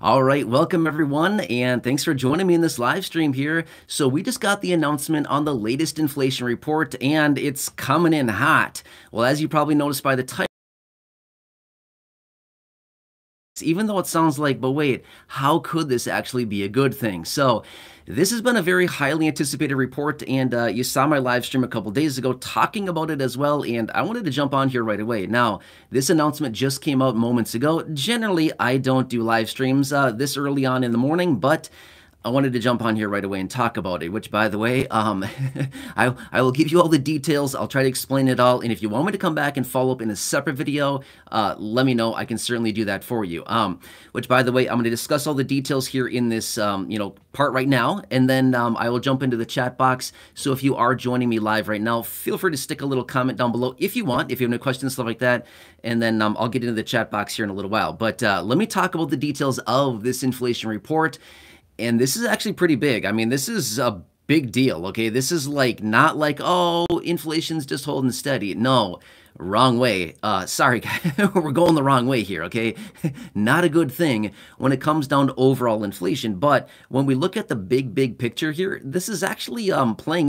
All right, welcome everyone, and thanks for joining me in this live stream here. So we just got the announcement on the latest inflation report, and it's coming in hot. Well, as you probably noticed by the title, even though it sounds like, but wait, how could this actually be a good thing? So this has been a very highly anticipated report, and you saw my live stream a couple days ago talking about it as well, and I wanted to jump on here right away. Now, this announcement just came out moments ago. Generally, I don't do live streams this early on in the morning, but I wanted to jump on here right away and talk about it, which, by the way, I will give you all the details. I'll try to explain it all. And if you want me to come back and follow up in a separate video, let me know. I can certainly do that for you. Which, by the way, I'm going to discuss all the details here in this, part right now. And then I will jump into the chat box. So if you are joining me live right now, feel free to stick a little comment down below if you want, if you have any questions, stuff like that. And then I'll get into the chat box here in a little while. But let me talk about the details of this inflation report. And this is actually pretty big. I mean, this is a big deal, okay? This is like, not like, oh, inflation's just holding steady. No, wrong way. Sorry, guys, we're going the wrong way here, okay? Not a good thing when it comes down to overall inflation. But when we look at the big picture here, this is actually playing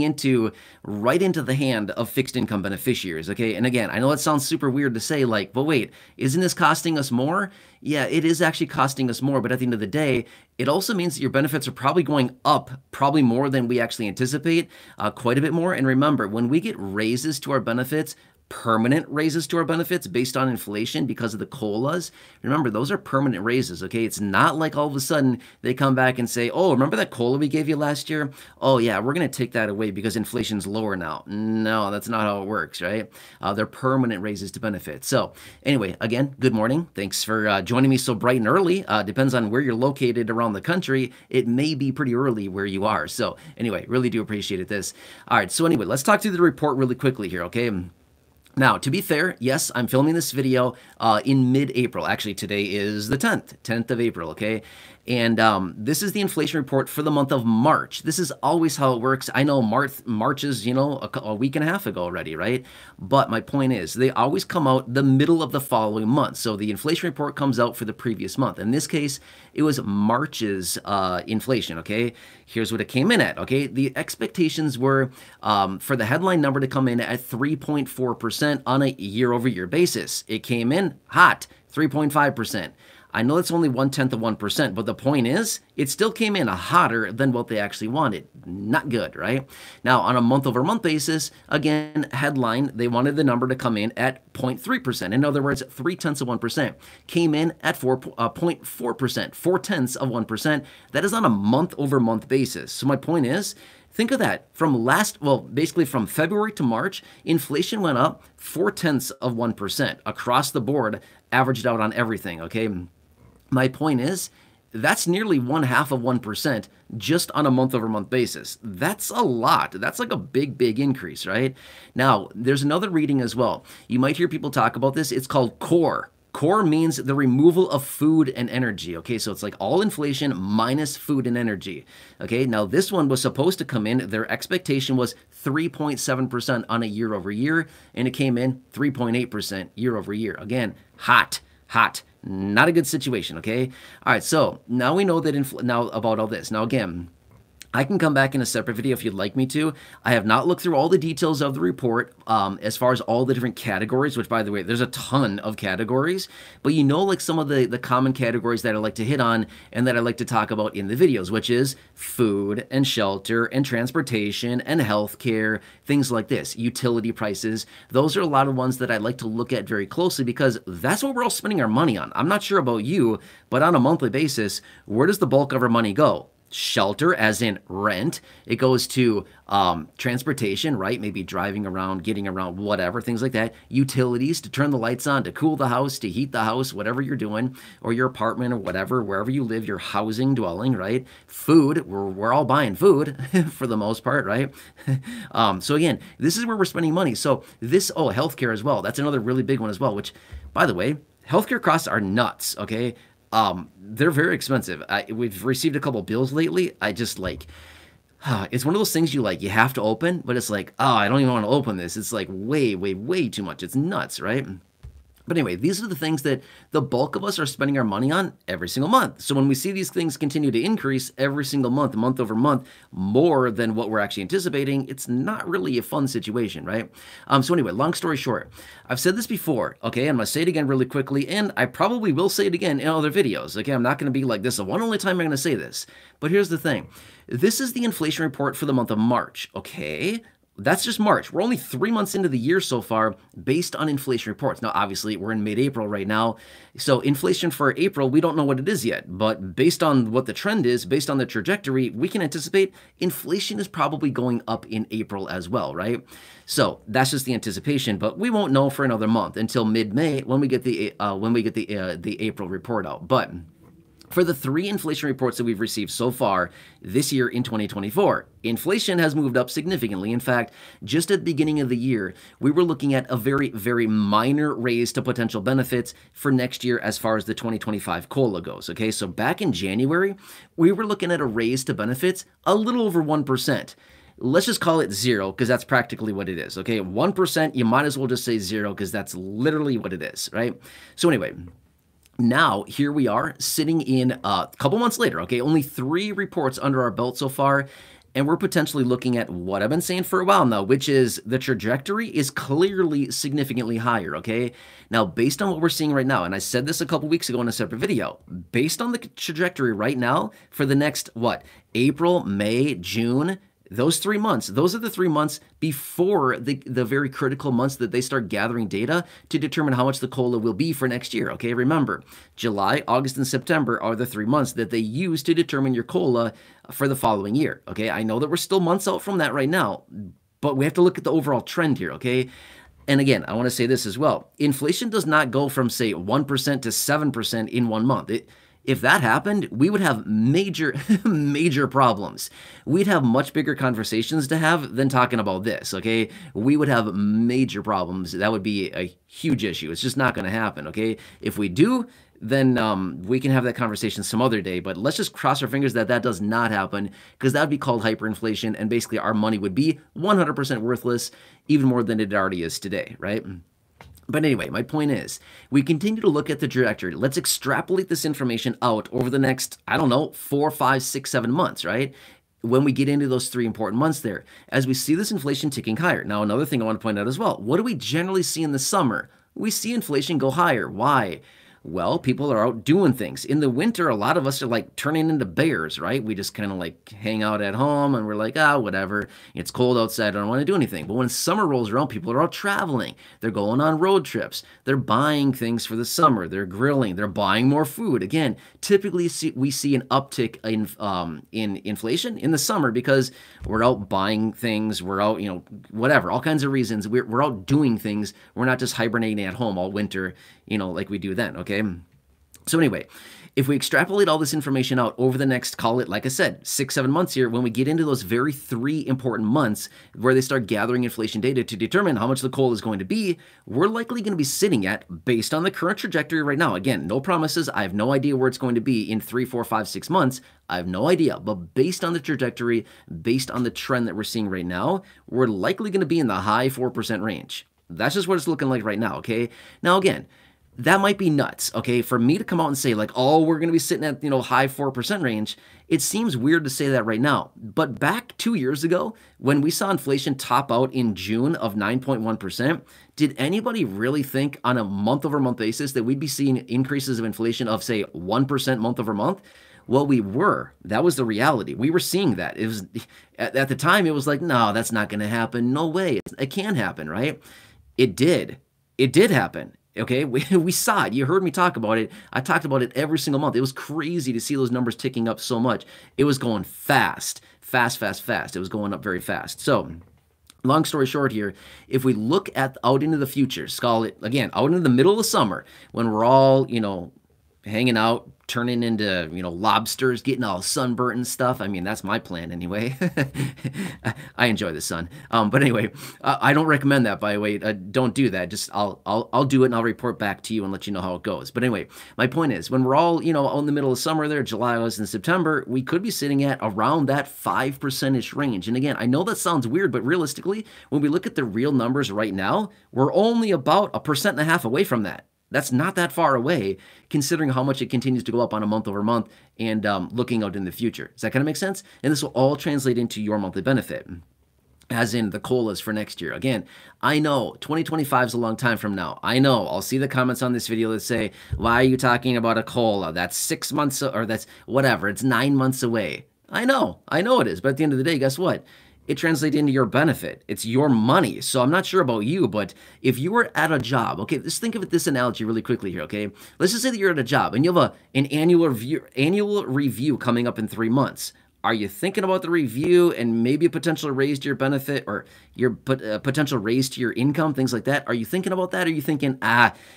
right into the hand of fixed income beneficiaries, okay? And again, I know it sounds super weird to say, like, but wait, isn't this costing us more? Yeah, it is actually costing us more, but at the end of the day, it also means that your benefits are probably going up, probably more than we actually anticipate, quite a bit more. And remember, when we get raises to our benefits, permanent raises to our benefits based on inflation because of the COLAs, remember, those are permanent raises, okay? It's not like all of a sudden they come back and say, oh, remember that COLA we gave you last year? Oh yeah, we're going to take that away because inflation's lower now. No, that's not how it works, right? They're permanent raises to benefits. So anyway, again, good morning. Thanks for joining me so bright and early. Depends on where you're located around the country. It may be pretty early where you are. So anyway, really do appreciate this. All right, so anyway, let's talk through the report really quickly here, okay? Now, to be fair, yes, I'm filming this video in mid-April. Actually, today is the 10th of April, okay? And this is the inflation report for the month of March. This is always how it works. I know March is, a week and a half ago already, right? But my point is, they always come out the middle of the following month. So the inflation report comes out for the previous month. In this case, it was March's inflation, okay? Here's what it came in at, okay? The expectations were for the headline number to come in at 3.4% on a year-over-year basis. It came in hot, 3.5%. I know that's only 0.1%, but the point is, it still came in hotter than what they actually wanted. Not good, right? Now, on a month-over-month basis, again, headline, they wanted the number to come in at 0.3%. In other words, 0.3%. Came in at 4.4%, 0.4%. That is on a month-over-month basis. So my point is, think of that. From basically from February to March, inflation went up 0.4% across the board, averaged out on everything, okay? My point is, that's nearly 0.5% just on a month-over-month basis. That's a lot. That's like a big increase, right? Now, there's another reading as well. You might hear people talk about this. It's called core. Core means the removal of food and energy, okay? So it's like all inflation minus food and energy, okay? Now, this one was supposed to come in. Their expectation was 3.7% on a year-over-year, and it came in 3.8% year-over-year. Again, hot. Not a good situation, okay? All right, so now we know that now about all this. Now, again, I can come back in a separate video if you'd like me to. I have not looked through all the details of the report as far as all the different categories, which, by the way, there's a ton of categories, but like some of the common categories that I like to hit on and that I like to talk about in the videos, which is food and shelter and transportation and healthcare, things like this, utility prices. Those are a lot of ones that I like to look at very closely because that's what we're all spending our money on. I'm not sure about you, but on a monthly basis, where does the bulk of our money go? Shelter, as in rent. It goes to transportation, right? Maybe driving around, getting around, whatever, things like that. Utilities, to turn the lights on, to cool the house, to heat the house, whatever you're doing, or your apartment or whatever, wherever you live, your housing, dwelling, right? Food, we're all buying food for the most part, right? So again, this is where we're spending money. So this, oh, healthcare as well. That's another really big one as well, which, by the way, healthcare costs are nuts, okay? They're very expensive. We've received a couple bills lately. I just it's one of those things you have to open, but it's like, oh, I don't even want to open this. It's like way too much. It's nuts, right? But anyway, these are the things that the bulk of us are spending our money on every single month. So when we see these things continue to increase every single month, month over month, more than what we're actually anticipating, it's not really a fun situation, right? So anyway, long story short, I've said this before, okay? I'm gonna say it again really quickly, and I probably will say it again in other videos. Okay, I'm not gonna be like, this is the one only time I'm gonna say this. But here's the thing. This is the inflation report for the month of March, okay? That's just March. We're only 3 months into the year so far based on inflation reports. Now, obviously, we're in mid-April right now. So inflation for April, we don't know what it is yet. But based on what the trend is, based on the trajectory, we can anticipate inflation is probably going up in April as well, right? So that's just the anticipation. But we won't know for another month until mid-May when we get the April report out. But for the 3 inflation reports that we've received so far this year in 2024, inflation has moved up significantly. In fact, just at the beginning of the year, we were looking at a very, very minor raise to potential benefits for next year as far as the 2025 COLA goes, okay? So back in January, we were looking at a raise to benefits a little over 1%. Let's just call it zero because that's practically what it is, okay? 1%, you might as well just say zero because that's literally what it is, right? So anyway, now, here we are sitting in a couple months later, okay? Only 3 reports under our belt so far, and we're potentially looking at what I've been saying for a while now, which is the trajectory is clearly significantly higher, okay? Now, based on what we're seeing right now, and I said this a couple weeks ago in a separate video, based on the trajectory right now for the next, what, April, May, June, those 3 months, those are the 3 months before the very critical months that they start gathering data to determine how much the COLA will be for next year, okay? Remember, July, August, and September are the 3 months that they use to determine your COLA for the following year, okay? I know that we're still months out from that right now, but we have to look at the overall trend here, okay? And again, I want to say this as well. Inflation does not go from, say, 1% to 7% in 1 month. If that happened, we would have major, major problems. We'd have much bigger conversations to have than talking about this, okay? We would have major problems. That would be a huge issue. It's just not going to happen, okay? If we do, then we can have that conversation some other day. But let's just cross our fingers that that does not happen, because that would be called hyperinflation, and basically our money would be 100% worthless, even more than it already is today, right? But anyway, my point is, we continue to look at the trajectory. Let's extrapolate this information out over the next, I don't know, 4, 5, 6, 7 months, right? When we get into those 3 important months there, as we see this inflation ticking higher. Now, another thing I want to point out as well, what do we generally see in the summer? We see inflation go higher. Why? Well, people are out doing things. In the winter, a lot of us are like turning into bears, right? We just kind of like hang out at home and we're like, ah, whatever. It's cold outside. I don't want to do anything. But when summer rolls around, people are out traveling. They're going on road trips. They're buying things for the summer. They're grilling. They're buying more food. Again, typically we see an uptick in inflation in the summer because we're out buying things. We're out, you know, whatever, all kinds of reasons. We're out doing things. We're not just hibernating at home all winter, you know, like we do then, okay? So anyway, if we extrapolate all this information out over the next, call it, like I said, 6, 7 months here, when we get into those very 3 important months where they start gathering inflation data to determine how much the COLA is going to be, we're likely going to be sitting at, based on the current trajectory right now, again, no promises, I have no idea where it's going to be in 3, 4, 5, 6 months, I have no idea, but based on the trajectory, based on the trend that we're seeing right now, we're likely going to be in the high 4% range. That's just what it's looking like right now, okay? Now again, that might be nuts, okay? For me to come out and say like, oh, we're going to be sitting at, you know, high 4% range, it seems weird to say that right now. But back 2 years ago, when we saw inflation top out in June of 9.1%, did anybody really think on a month-over-month basis that we'd be seeing increases of inflation of, say, 1% month-over-month? Well, we were. That was the reality. We were seeing that. It was at the time, it was like, no, that's not going to happen. No way. It can happen, right? It did. It did happen. Okay, we saw it. You heard me talk about it. I talked about it every single month. It was crazy to see those numbers ticking up so much. It was going fast, fast, fast, fast. It was going up very fast. So long story short here, if we look at out into the future, call it, again, out into the middle of summer when we're all, you know, hanging out, turning into, you know, lobsters, getting all sunburnt and stuff. I mean, that's my plan anyway. I enjoy the sun. But anyway, I don't recommend that, by the way. Don't do that. Just I'll do it and I'll report back to you and let you know how it goes. But anyway, my point is, when we're all, you know, in the middle of summer there, July, August, and September, we could be sitting at around that 5%-ish range. And again, I know that sounds weird, but realistically, when we look at the real numbers right now, we're only about 1.5% away from that. That's not that far away, considering how much it continues to go up on a month over month and looking out in the future. Does that kind of make sense? And this will all translate into your monthly benefit, as in the COLAs for next year. Again, I know 2025 is a long time from now. I know I'll see the comments on this video that say, why are you talking about a COLA? That's 6 months, or that's whatever. It's 9 months away. I know it is. But at the end of the day, guess what? It translates into your benefit. It's your money. So I'm not sure about you, but if you were at a job, okay, let's think of it this analogy really quickly here, okay? Let's just say that you're at a job and you have an annual review coming up in 3 months. Are you thinking about the review and maybe a potential raise to your benefit or your potential raise to your income, things like that? Are you thinking about that? Are you thinking,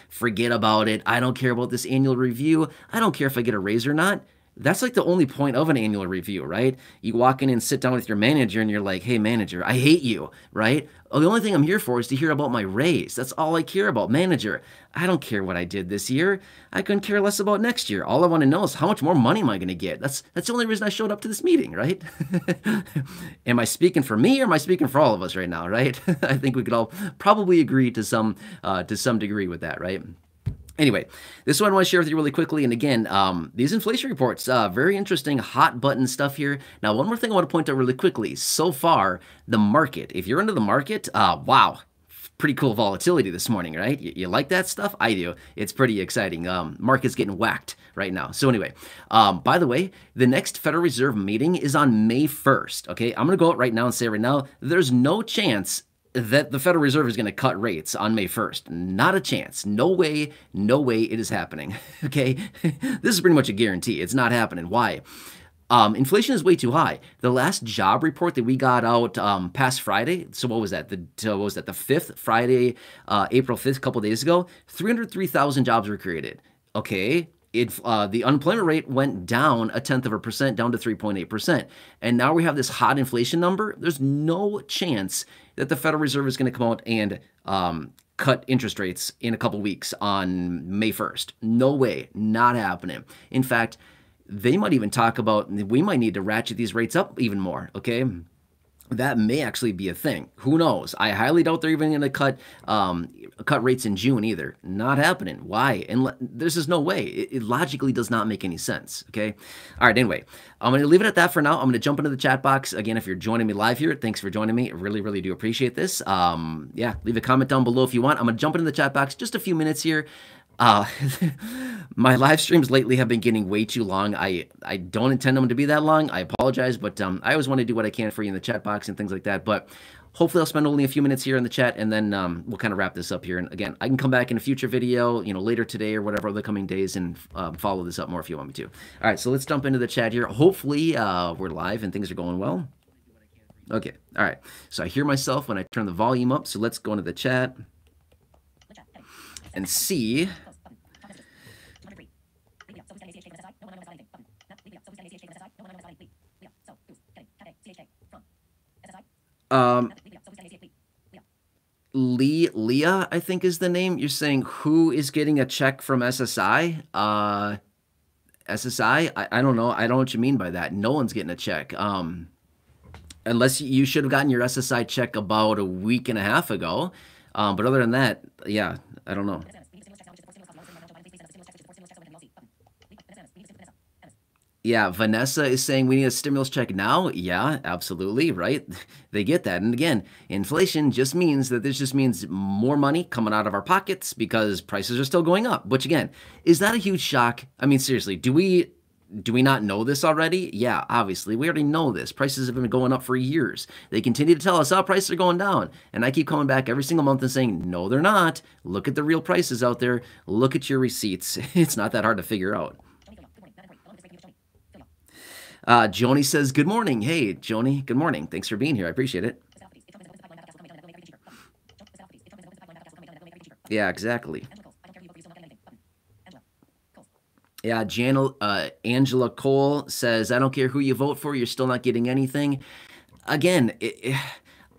forget about it. I don't care about this annual review. I don't care if I get a raise or not. That's like the only point of an annual review, right? You walk in and sit down with your manager and you're like, hey, manager, I hate you, right? Oh, the only thing I'm here for is to hear about my raise. That's all I care about. Manager, I don't care what I did this year. I couldn't care less about next year. All I want to know is how much more money am I going to get? That's the only reason I showed up to this meeting, right? Am I speaking for me or am I speaking for all of us right now, right? I think we could all probably agree to some degree with that, right? Anyway, this one I want to share with you really quickly. And again, these inflation reports, very interesting, hot button stuff here. Now, one more thing I want to point out really quickly. So far, the market, if you're into the market, wow, pretty cool volatility this morning, right? You like that stuff? I do. It's pretty exciting. Market's getting whacked right now. So anyway, by the way, the next Federal Reserve meeting is on May 1st, okay? I'm going to go out right now and say right now, there's no chance that the Federal Reserve is going to cut rates on May 1st. Not a chance. No way. No way it is happening. Okay? This is pretty much a guarantee. It's not happening. Why? Inflation is way too high. The last job report that we got out past Friday, so what was that? The 5th, Friday, April 5th, a couple days ago, 303,000 jobs were created. Okay? The unemployment rate went down 0.1%, down to 3.8%. And now we have this hot inflation number. There's no chance that the Federal Reserve is going to come out and cut interest rates in a couple weeks on May 1st. No way. Not happening. In fact, they might even talk about, we might need to ratchet these rates up even more, okay? That may actually be a thing. Who knows? I highly doubt they're even going to cut rates in June either. Not happening. Why? And this is no way. It logically does not make any sense. Okay. All right. Anyway, I'm going to leave it at that for now. I'm going to jump into the chat box again. If you're joining me live here, thanks for joining me. I really, really do appreciate this. Yeah. Leave a comment down below if you want. I'm going to jump into the chat box just a few minutes here. My live streams lately have been getting way too long. I don't intend them to be that long. I apologize, but I always want to do what I can for you in the chat box and things like that. But hopefully I'll spend only a few minutes here in the chat, and then we'll kind of wrap this up here. And again, I can come back in a future video, you know, later today or whatever, the coming days, and follow this up more if you want me to. All right, so let's jump into the chat here. Hopefully we're live and things are going well. Okay, all right. So I hear myself when I turn the volume up. So let's go into the chat and see. Leah, I think is the name. You're saying who is getting a check from SSI? SSI? I don't know. I don't know what you mean by that. No one's getting a check. Unless you should have gotten your SSI check about a week and a half ago. But other than that, yeah, I don't know. Yeah, Vanessa is saying we need a stimulus check now. Yeah, absolutely, right? They get that. And again, inflation just means that this just means more money coming out of our pockets because prices are still going up. Which again, is that a huge shock? I mean, seriously, do we not know this already? Yeah, obviously, we already know this. Prices have been going up for years. They continue to tell us, oh, prices are going down. And I keep coming back every single month and saying, no, they're not. Look at the real prices out there. Look at your receipts. It's not that hard to figure out. Joni says, good morning. Hey, Joni, good morning. Thanks for being here. I appreciate it. Yeah, exactly. Yeah, Angela Cole says, I don't care who you vote for, you're still not getting anything. Again,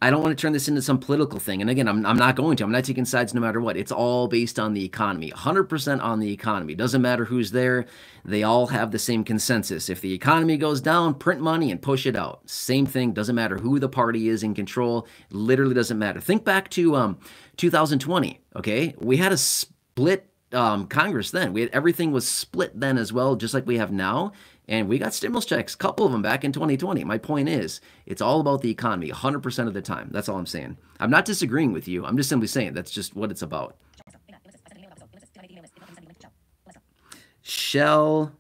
I don't want to turn this into some political thing. And again, I'm not going to. I'm not taking sides no matter what. It's all based on the economy, 100% on the economy. Doesn't matter who's there. They all have the same consensus. If the economy goes down, print money and push it out. Same thing. Doesn't matter who the party is in control. Literally doesn't matter. Think back to 2020, okay? We had a split Congress then. Everything was split then as well, just like we have now. And we got stimulus checks, a couple of them back in 2020. My point is, it's all about the economy 100% of the time. That's all I'm saying. I'm not disagreeing with you. I'm just simply saying that's just what it's about. Shell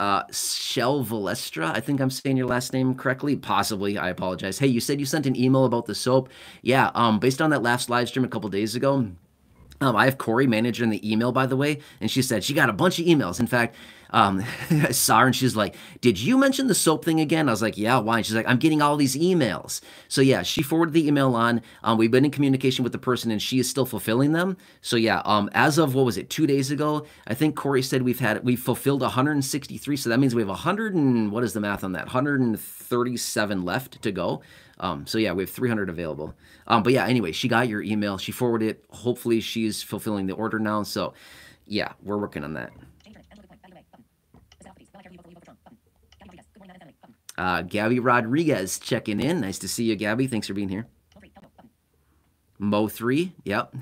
Valestra, I think I'm saying your last name correctly. Possibly. I apologize. Hey, you said you sent an email about the soap. Yeah, based on that last live stream a couple days ago, I have Corey, manager, in the email, by the way, and she said she got a bunch of emails. In fact, I saw her and she's like, did you mention the soap thing again? I was like, yeah, why? And she's like, I'm getting all these emails. So yeah, she forwarded the email on. We've been in communication with the person and she is still fulfilling them. So yeah, as of, what was it, 2 days ago, I think Corey said we've fulfilled 163. So that means we have 100 and, what is the math on that? 137 left to go. So yeah, we have 300 available. But yeah, anyway, she got your email. She forwarded it. Hopefully she's fulfilling the order now. So yeah, we're working on that. Gabby Rodriguez checking in. Nice to see you, Gabby. Thanks for being here. Mo3, yep.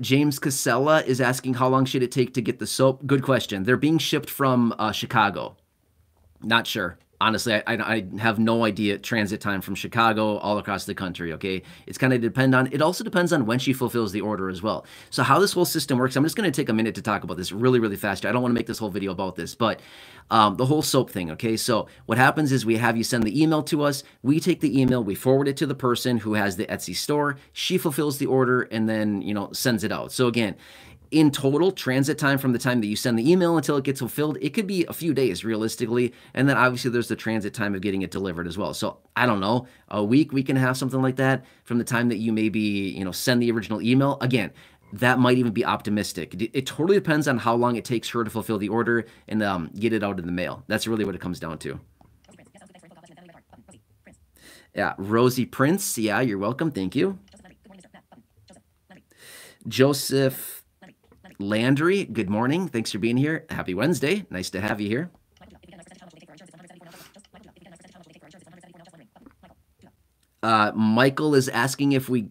James Casella is asking, how long should it take to get the soap? Good question. They're being shipped from Chicago. Not sure. Honestly, I have no idea transit time from Chicago all across the country, okay? It's kind of it also depends on when she fulfills the order as well. So how this whole system works, I'm just going to take a minute to talk about this really, really fast. I don't want to make this whole video about this, but the whole soap thing, okay? So what happens is we have you send the email to us. We take the email, we forward it to the person who has the Etsy store. She fulfills the order and then, you know, sends it out. So again, in total, transit time from the time that you send the email until it gets fulfilled, it could be a few days realistically. And then obviously there's the transit time of getting it delivered as well. So I don't know, a week, week and a half, something like that from the time that you maybe, you know, send the original email. Again, that might even be optimistic. It totally depends on how long it takes her to fulfill the order and get it out in the mail. That's really what it comes down to. Yeah, Rosie Prince. Yeah, you're welcome. Thank you. Joseph Landry, good morning. Thanks for being here. Happy Wednesday. Nice to have you here. Michael is asking if we...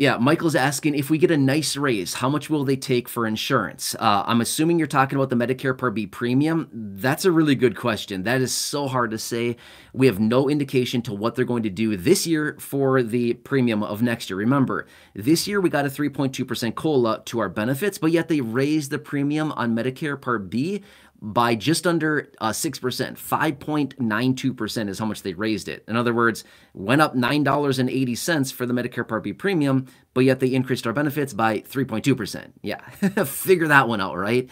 Yeah, Michael's asking, if we get a nice raise, how much will they take for insurance? I'm assuming you're talking about the Medicare Part B premium. That's a really good question. That is so hard to say. We have no indication to what they're going to do this year for the premium of next year. Remember, this year we got a 3.2% COLA to our benefits, but yet they raised the premium on Medicare Part B by just under 6%, 5.92% is how much they raised it. In other words, went up $9.80 for the Medicare Part B premium, but yet they increased our benefits by 3.2%. Yeah, figure that one out, right?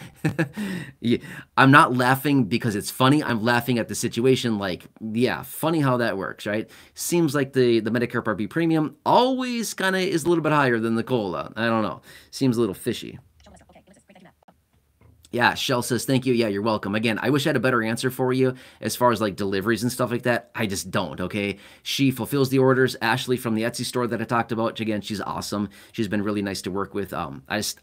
Yeah. I'm not laughing because it's funny. I'm laughing at the situation like, yeah, funny how that works, right? Seems like the Medicare Part B premium always kind of is a little bit higher than the COLA. I don't know. Seems a little fishy. Yeah, Shell says, thank you. Yeah, you're welcome. Again, I wish I had a better answer for you as far as like deliveries and stuff like that. I just don't, okay? She fulfills the orders. Ashley from the Etsy store that I talked about, again, she's awesome. She's been really nice to work with. I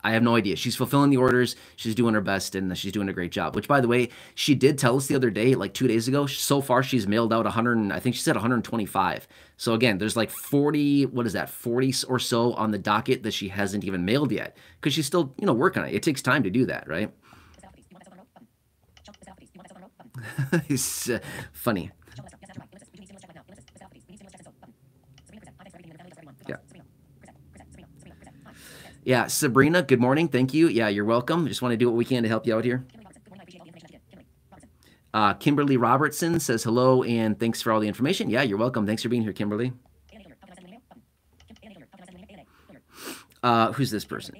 have no idea. She's fulfilling the orders. She's doing her best and she's doing a great job, which by the way, she did tell us the other day, like 2 days ago, so far she's mailed out 100, I think she said 125. So again, there's like 40, what is that, 40 or so on the docket that she hasn't even mailed yet because she's still, you know, working on it. It takes time to do that, right? It's funny. Yeah. Yeah, Sabrina, good morning. Thank you. Yeah, you're welcome. Just want to do what we can to help you out here. Kimberly Robertson says hello and thanks for all the information. Yeah, you're welcome. Thanks for being here, Kimberly. Who's this person?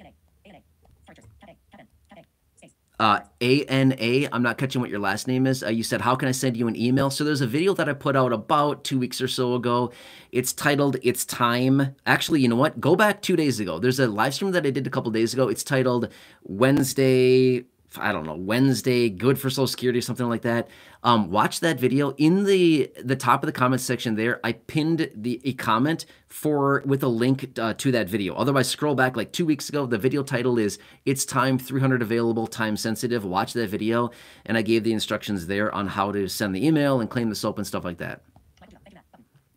ANA, I'm not catching what your last name is. You said, how can I send you an email? So there's a video that I put out about 2 weeks or so ago. It's titled, It's Time. Actually, you know what? Go back 2 days ago. There's a live stream that I did a couple days ago. It's titled Wednesday... I don't know, Wednesday, good for Social Security, something like that. Watch that video. In the top of the comments section there, I pinned a comment with a link to that video. Otherwise, scroll back like 2 weeks ago. The video title is It's Time 300 Available, Time Sensitive. Watch that video. And I gave the instructions there on how to send the email and claim the SOAP and stuff like that.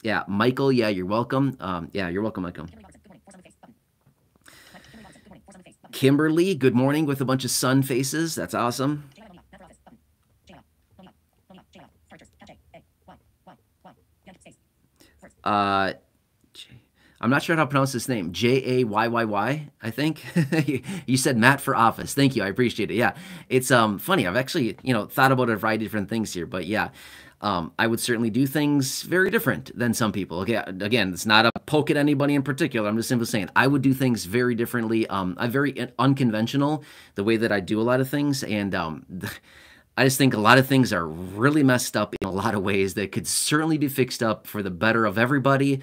Yeah, Michael, yeah, you're welcome. Yeah, you're welcome, Michael. Kimberly, good morning with a bunch of sun faces. That's awesome. I'm not sure how to pronounce this name. J-A-Y-Y-Y, I think. You said Matt for office. Thank you. I appreciate it. Yeah, it's funny. I've actually, you know, thought about a variety of different things here, but yeah. I would certainly do things very different than some people. Okay, again, it's not a poke at anybody in particular. I'm just simply saying I would do things very differently. I'm very unconventional the way that I do a lot of things, and I just think a lot of things are really messed up in a lot of ways that could certainly be fixed up for the better of everybody.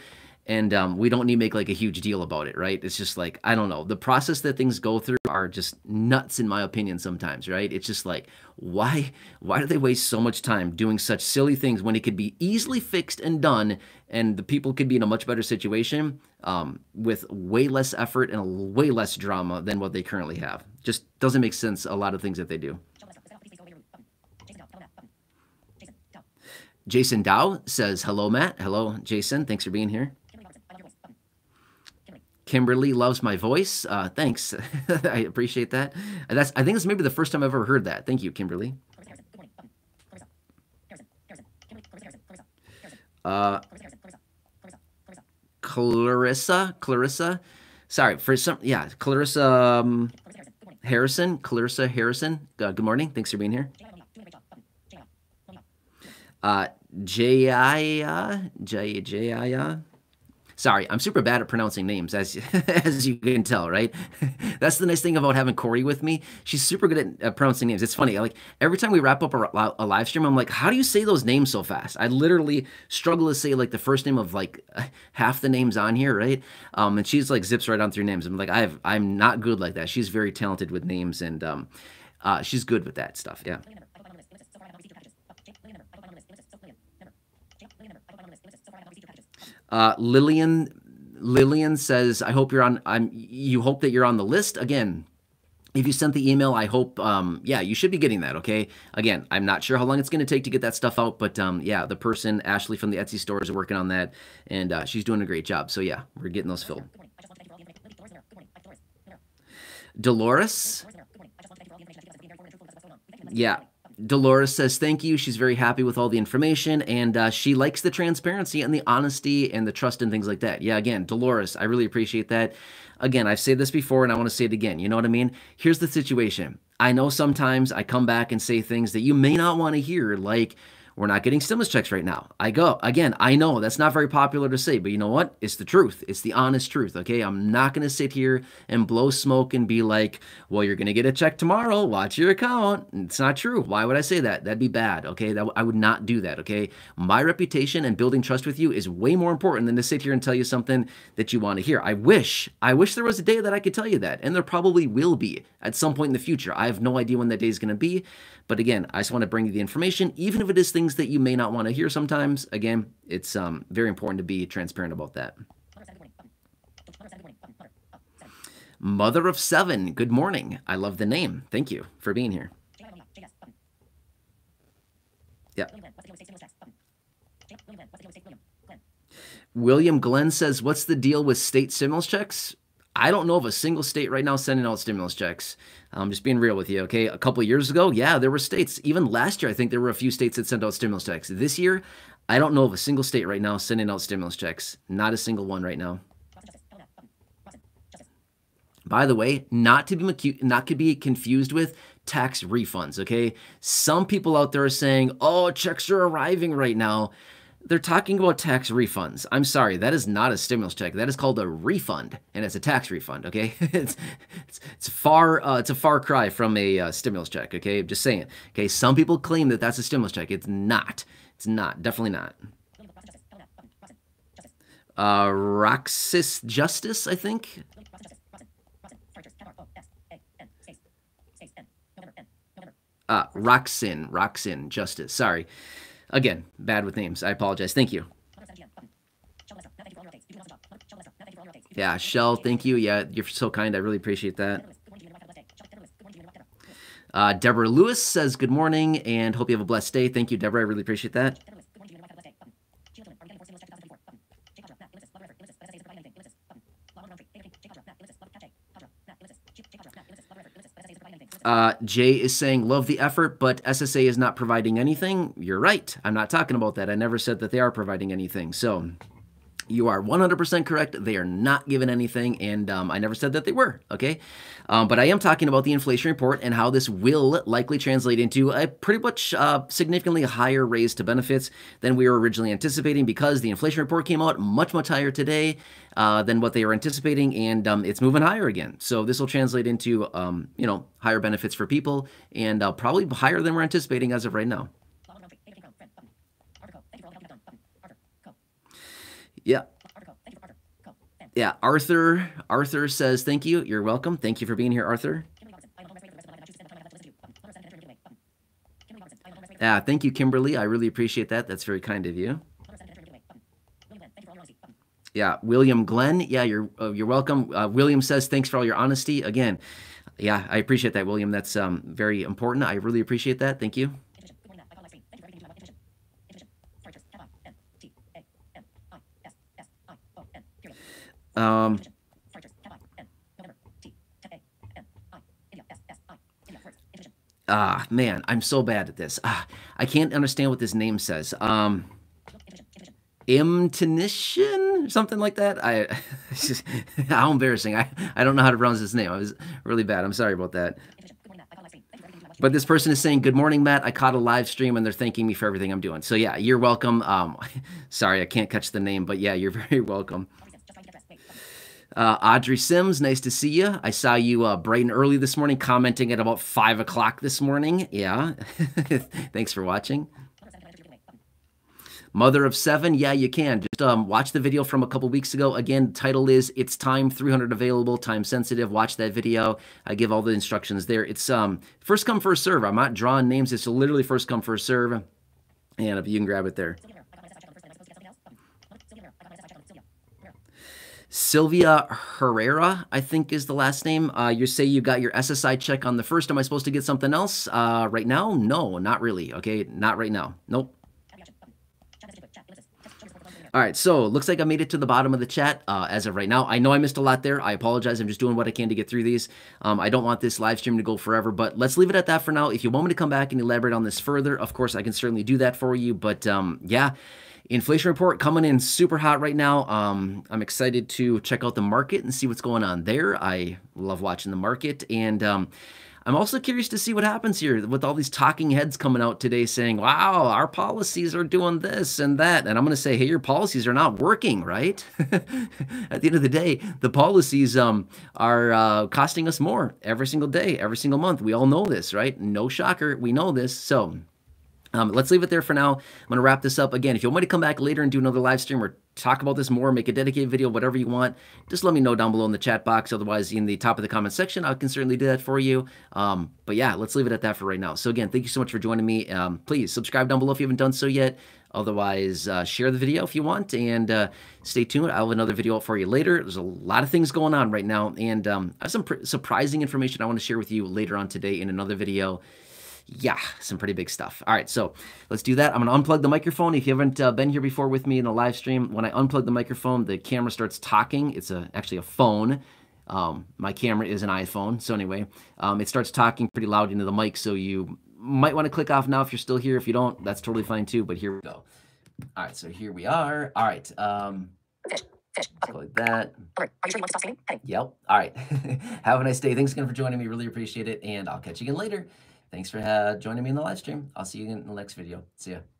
And we don't need to make like a huge deal about it, right? It's just like, I don't know. The process that things go through are just nuts in my opinion sometimes, right? It's just like, why do they waste so much time doing such silly things when it could be easily fixed and done, and the people could be in a much better situation with way less effort and way less drama than what they currently have. Just doesn't make sense, a lot of things that they do. Jason Dow says, hello, Matt. Hello, Jason. Thanks for being here. Kimberly loves my voice. Thanks. I appreciate that. I think it's maybe the first time I've ever heard that. Thank you, Kimberly. Clarissa. Sorry, for some, yeah, Clarissa Harrison. Clarissa Harrison. Good morning. Thanks for being here. Jaya. Sorry, I'm super bad at pronouncing names, as as you can tell, right? That's the nice thing about having Corey with me. She's super good at pronouncing names. It's funny, like every time we wrap up a live stream, I'm like, how do you say those names so fast? I literally struggle to say like the first name of like half the names on here, right? And she's like zips right on through names. I'm like, I'm not good like that. She's very talented with names, and she's good with that stuff, yeah. Lillian says, I hope you're on, you hope that you're on the list. Again, if you sent the email, I hope, yeah, you should be getting that. Okay. Again, I'm not sure how long it's going to take to get that stuff out, but, yeah, the person, Ashley from the Etsy store, is working on that, and, she's doing a great job. So yeah, we're getting those filled. Dolores. Yeah. Dolores says, thank you. She's very happy with all the information, and she likes the transparency and the honesty and the trust and things like that. Yeah, again, Dolores, I really appreciate that. Again, I've said this before and I want to say it again. You know what I mean? Here's the situation. I know sometimes I come back and say things that you may not want to hear, like, we're not getting stimulus checks right now. Again, I know that's not very popular to say, but you know what? It's the truth. It's the honest truth, okay? I'm not going to sit here and blow smoke and be like, well, you're going to get a check tomorrow. Watch your account. It's not true. Why would I say that? That'd be bad, okay? I would not do that, okay? My reputation and building trust with you is way more important than to sit here and tell you something that you want to hear. I wish there was a day that I could tell you that, and there probably will be at some point in the future. I have no idea when that day is going to be, but again, I just want to bring you the information, even if it is things that you may not want to hear sometimes. Again, it's very important to be transparent about that. Mother of Seven, good morning. I love the name. Thank you for being here. Yeah. William Glenn says, what's the deal with state stimulus checks? I don't know of a single state right now sending out stimulus checks. I'm just being real with you, okay? A couple of years ago, yeah, there were states. Even last year, I think there were a few states that sent out stimulus checks. This year, I don't know of a single state right now sending out stimulus checks. Not a single one right now. By the way, not to be confused with tax refunds, okay? Some people out there are saying, oh, checks are arriving right now. They're talking about tax refunds. I'm sorry, that is not a stimulus check. That is called a refund, and it's a tax refund, okay? It's a far cry from a stimulus check, okay? Just saying, okay? Some people claim that that's a stimulus check. It's not. It's not. Definitely not. Roxas Justice, I think. Roxanne Justice. Sorry. Again, bad with names. I apologize. Thank you. Yeah, Shell, thank you. Yeah, you're so kind. I really appreciate that. Deborah Lewis says, good morning and hope you have a blessed day. Thank you, Deborah. I really appreciate that. Jay is saying, love the effort, but SSA is not providing anything. You're right. I'm not talking about that. I never said that they are providing anything. So you are 100% correct. They are not given anything, and I never said that they were, okay? But I am talking about the inflation report and how this will likely translate into a pretty much significantly higher raise to benefits than we were originally anticipating, because the inflation report came out much, much higher today than what they were anticipating, and it's moving higher again. So this will translate into, you know, higher benefits for people, and probably higher than we're anticipating as of right now. Yeah. Yeah, Arthur says, thank you. You're welcome. Thank you for being here, Arthur. Yeah, thank you, Kimberly. I really appreciate that. That's very kind of you. Yeah, William Glenn. Yeah, you're welcome. William says, thanks for all your honesty. Again, yeah, I appreciate that, William. That's very important. I really appreciate that. Thank you. Man, I'm so bad at this. I can't understand what this name says. Imtinition, something like that. How embarrassing. I don't know how to pronounce this name. I was really bad. I'm sorry about that. But this person is saying, good morning, Matt. I caught a live stream and they're thanking me for everything I'm doing. So yeah, you're welcome. Sorry, I can't catch the name, but yeah, you're very welcome. Audrey Sims, nice to see you. I saw you bright and early this morning, commenting at about 5 o'clock this morning. Yeah, thanks for watching. Mother of 7, yeah, you can. Just watch the video from a couple weeks ago. Again, the title is It's Time 300 Available, Time Sensitive. Watch that video. I give all the instructions there. It's first come, first serve. I'm not drawing names. It's literally first come, first serve. And if you can grab it there. Sylvia Herrera, I think is the last name. You say you got your SSI check on the 1st. Am I supposed to get something else right now? No, not really. Okay, not right now. Nope. All right, so looks like I made it to the bottom of the chat as of right now. I know I missed a lot there. I apologize. I'm just doing what I can to get through these. I don't want this live stream to go forever, but let's leave it at that for now. If you want me to come back and elaborate on this further, of course, I can certainly do that for you. But yeah. Inflation report coming in super hot right now. I'm excited to check out the market and see what's going on there. I love watching the market. And I'm also curious to see what happens here with all these talking heads coming out today saying, wow, our policies are doing this and that. And I'm going to say, hey, your policies are not working, right? At the end of the day, the policies are costing us more every single day, every single month. We all know this, right? No shocker. We know this. So let's leave it there for now. I'm going to wrap this up. Again, if you want me to come back later and do another live stream or talk about this more, make a dedicated video, whatever you want, just let me know down below in the chat box. Otherwise, in the top of the comment section, I can certainly do that for you. But yeah, let's leave it at that for right now. So again, thank you so much for joining me. Please subscribe down below if you haven't done so yet. Otherwise, share the video if you want, and stay tuned. I'll have another video up for you later. There's a lot of things going on right now, and I have some surprising information I want to share with you later on today in another video. Yeah, some pretty big stuff. All right, so let's do that. I'm going to unplug the microphone. If you haven't been here before with me in the live stream, when I unplug the microphone, the camera starts talking. It's actually a phone. My camera is an iPhone. So anyway, it starts talking pretty loud into the mic, so you might want to click off now if you're still here. If you don't, that's totally fine too, but here we go. All right, so here we are. All right. Fish. Like that. Are you sure you want to stop streaming? Hey. Yep. All right. Have a nice day. Thanks again for joining me. Really appreciate it, and I'll catch you again later. Thanks for joining me in the live stream. I'll see you in the next video. See ya.